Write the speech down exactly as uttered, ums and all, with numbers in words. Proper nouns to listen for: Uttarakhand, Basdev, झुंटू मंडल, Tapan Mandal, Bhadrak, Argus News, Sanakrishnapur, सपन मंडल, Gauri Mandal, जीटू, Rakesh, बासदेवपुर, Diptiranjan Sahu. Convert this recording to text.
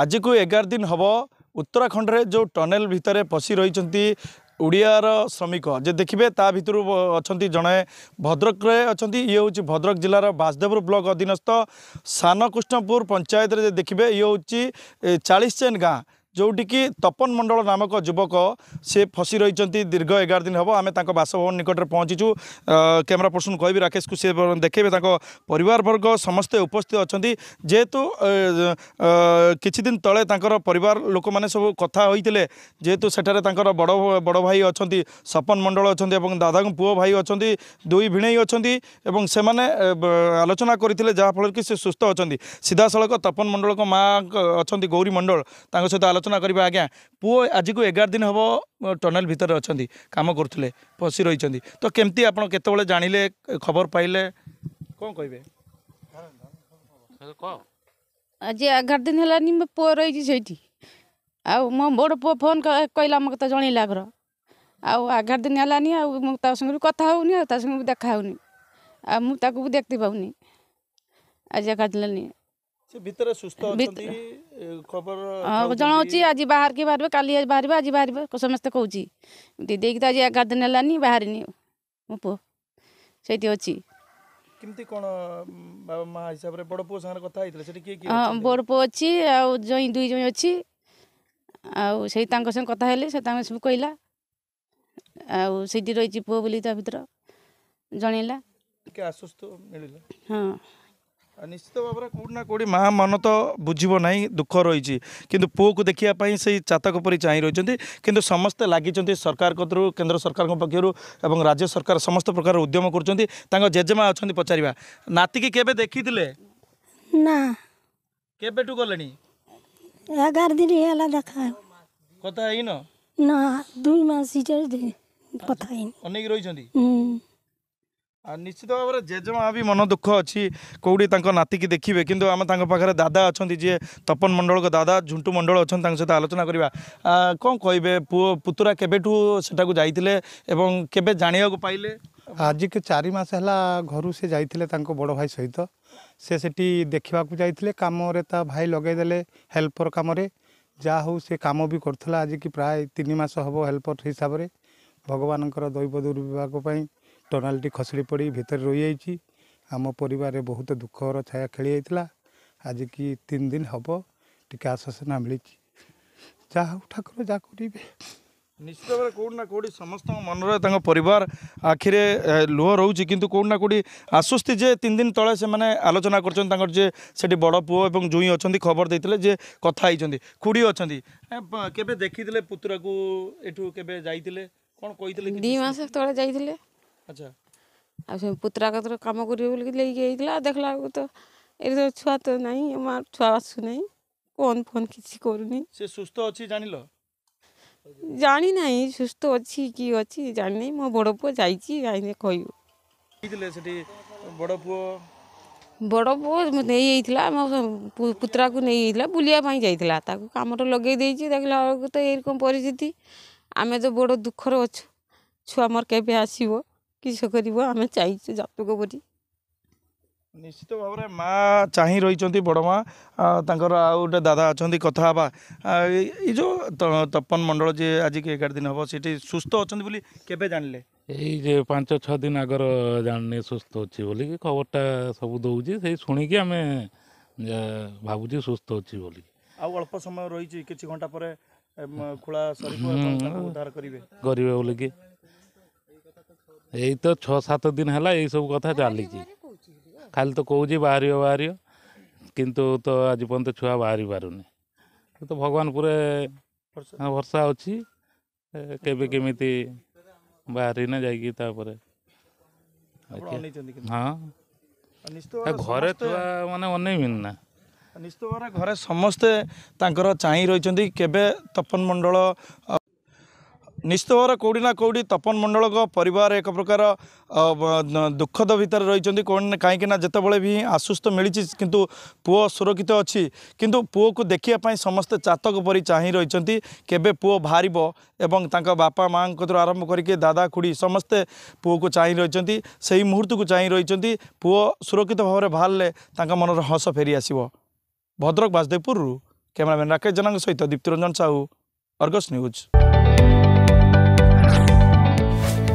आज को एगार दिन हम उत्तराखंड रे जो टनेल भितर पशि रही ओडियार श्रमिक जे देखिए ता भर अच्छा जड़े भद्रक अच्छा ये हूँ भद्रक जिलार बासदेव ब्लॉक अधीनस्थ सानकृष्णपुर पंचायत रे देखिए ये हूँ चालीस चेन गाँ जोटी कि तपन मंडल नामक युवक से फसी रही दीर्घ एगार दिन हम आम बासभवन निकट में पहुँचीचु। कैमरा पर्सन कहबी राकेश को सी देखेबे परिवार वर्ग समस्ते उपस्थित अच्छा जेहेतु किछि दिन तले परिवार लोक मैंने सब कथा होते जेहेतु सेठारे बड़ बड़ भाई अच्छा सपन मंडल अच्छा दादा पुओ भाई अच्छा दुई भिणई अच्छा से आलोचना करते जहाँफल कि सुस्थ अच्छा सीधा सड़क तपन मंडल को माँ अच्छा गौरी मंडल सहित आलोचना करवा। आज्ञा पुओ आज को एगार दिन हम टनेल भितर अच्छा कम करुले फसी रही तो केमती आपन केतबेले जानिले खबर पाइले कौन कहबे आज एगार दिन हलानी मो पुओ रही सेठी आ मो बड़ पुओ फोन कहला मो कता जणीला घर आगार दिन हलानी आ मो ता संग कथा होनी आ ता संग देखा होनी आ मु ताकू देखते पाउनी आज एगार दिन हलानी से भीतर सुस्त अछंती खबर जणो छी आज बाहर के बारे काली आज बाहर आज बाहर समस्त कहू छी दीदी के त आज एगार दिन लानी बाहर नी पो सेति अछि किमती कोन बाबा मां हिसाब रे बड़ पो संग कथा आइतले सेति के के हां बड़ पो अछि आ जई दुई जई अछि आ सेहि तांग संग कथा हेले से तांग सब कहला आ सेति रहि छी पो बोली ता भीतर जणेला के आश्वस्त मिलला। हां निश्चित भाव में कौटना कौटी माँ मन तो बुझीब ना दुख रही कि पुओ को देखापी से चातक परी चाह रही कि समस्ते लगी सरकार कतरू केन्द्र सरकार पक्षर राज्य सरकार समस्त प्रकार उद्यम कर जेजेमा अच्छा पचार नाती की केबे देखी ना केबेटू गले एगार दिन देखा कथा है ना ना दुई मास कथा अनेक रही निश्चित भाव में जेजेमा भी मन दुख अच्छी कौड़ी नाती की देखिए किंतु आम पाखे दादा अच्छा जी तपन मंडल का दादा झुंटू मंडल अच्छा सहित आलोचना करवा कौन कहे पुओ पुतुरा केबेठू सेटाकू जाइतिले एवं केबे जानिया को पाइले आज के चारि मास हला घर से जाइतिले तांको बड़ भाई सहित से सेठी देखा जाइतिले काम रे ता भाई लगेदेले हेल्पर काम रे जा हो से काम भी करथला आज की प्राय तीन मास हबो हेल्पर हिसाब रे भगवान दैव दुर्विभाग पई टनेलटी खसड़ी पड़ी भीतर रही जाइए आम पर बहुत दुखर छाया खेली जाता आज की तीन दिन हम टी आश्वासना मिली जा ठाकुर जा कर निश्चित भाव में कौट ना कौटी समस्त मनरे परिवार आखिरे लुह रोचे किंतु कौटना कौटी आश्वस्ति जे तीन दिन तले से मैंने आलोचना कर जे से बड़ पुओ और जुई अच्छा खबर देते जे कथा खुड़ी अच्छा केबे देखिले पुतुरा को एठू केबे जाइतिले कौन कहते दी मास तले जाइतिले अच्छा आ पुतरा कतर कम कर देखला तो ये छुआ तो नहीं मार छुआ आसू ना कौन फोन किसी करूनी से सुस्थ अच्छी जान लो जानी ना सुस्थ अच्छी कि अच्छी जानी ना मो बड़ पुओ जाइए कहले से बड़ पुओ बड़ पुओ नहीं मो पुतरा को नहीं जाइए बुलापाई जाइला कम लगे देखला बेलू तो यम परिस्थिति आम तो बड़ दुखर अच्छु छुआ मोर के आसब किस करें चाहिए जतक बोली निश्चित भाव में माँ चाह रही बड़ माँ तर आगे दादा अच्छा कथा ये जो तपन मंडल जी आज के एगार दिन हम सीटी सुस्थ अच्छा बोली केबे जानले ये पांच छः दिन आगर जान सुस्थ अच्छी बोल खबरटा सब दौर से शुणिकी आम भावुँ सुस्थ अच्छी बोल अल्प समय रही किसी घंटा पर खोला उद्धार करेंगे करेंगे बोल कि यही तो छः सात दिन है यही सब कथा चली खाली तो कौज बाहर बाहर किंतु तो आज पर्यत छुआ बाहर पारे तो भगवान पूरे भरसा अच्छी केबे केमिति बाहरी ना जाइए हाँ घरे छुआ माने अनेबिन ना निश्चित भाव घरे समस्ते चाह रही केबे तपन मंडल निश्चित भाव कौटी ना कौटी तपन मंडल को परिवार एक प्रकार दुखद भितर रही कहीं ना जितेबाला भी आश्वस्त मिली किंतु पुओ सुरक्षित अच्छी किंतु पुओ को देखापी समस्ते चातक परी चाह रही केबे पुओ बाहर एवं बापा माँ कतरू आरंभ करके दादा खुड़ी समस्ते पुओ को चाह रही से ही मुहूर्त को चाह रही पुओ सुरक्षित भाव में बाहर मन हस फेरी आसव। भद्रक बासदेवपुर। कैमरामैन राकेश जनक सहित दीप्तिरंजन साहू अर्गस न्यूज।